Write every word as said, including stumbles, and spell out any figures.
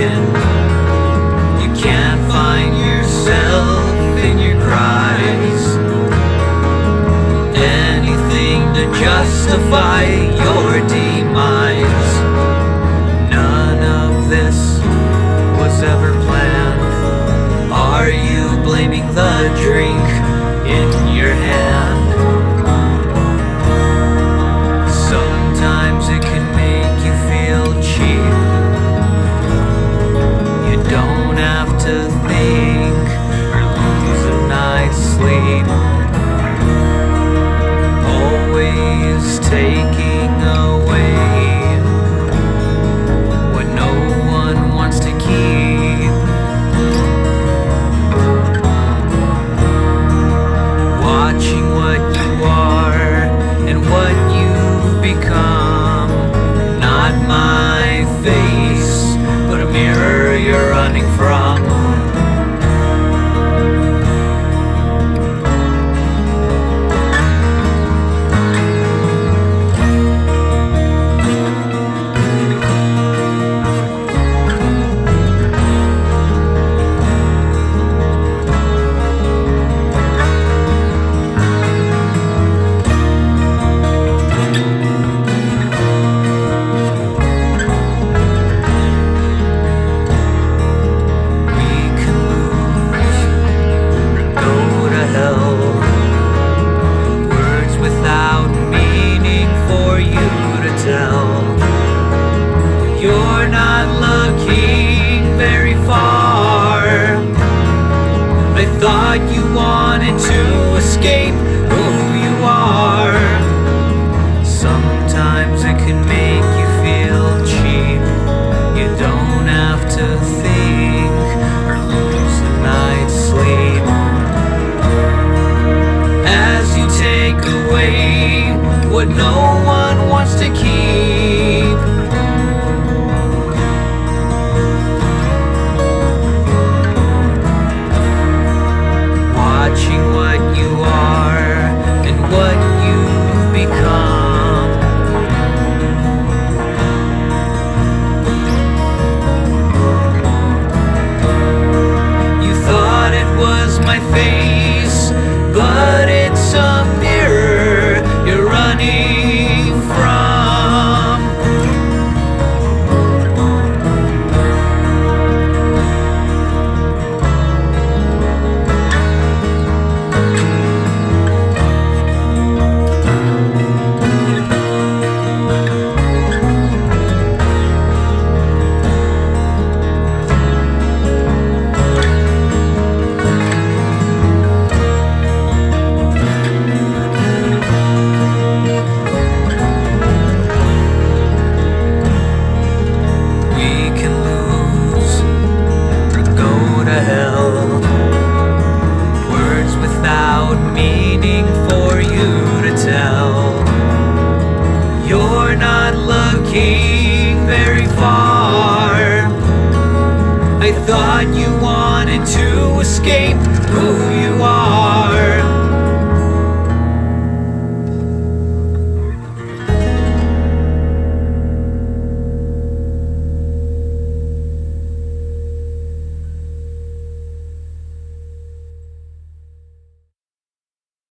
wind. You can't find yourself in your cries. Anything to justify your demise. None of this was ever planned. Are you blaming the drink in your hand? Sometimes it can make you feel cheap. You don't have to think or lose a night's sleep. Always taking away what no one wants to keep. Watching what you are and what you've become. Not my face, but a mirror you're running from. What no one wants to keep. Watching what you are and what you've become. You thought it was my face, but it's a mirror you're running far. I thought you wanted to escape who you